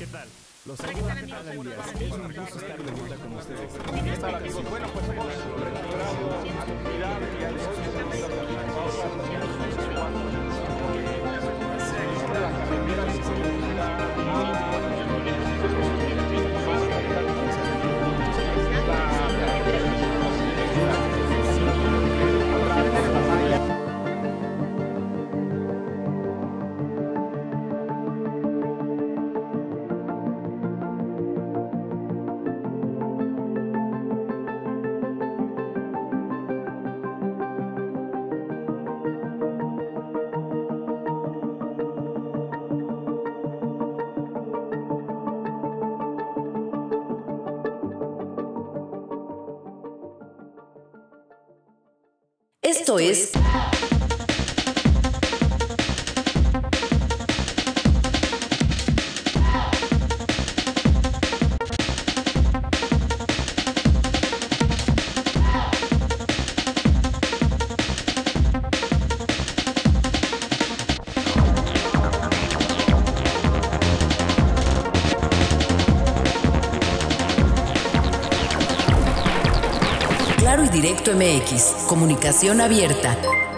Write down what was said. ¿Qué tal? Los saludos a todos. Es un gusto estar de vuelta con ustedes. ¿Qué tal, amigos? Bueno, pues hemos recuperado actividad y al sol Esto es Claro y Directo MX, comunicación abierta.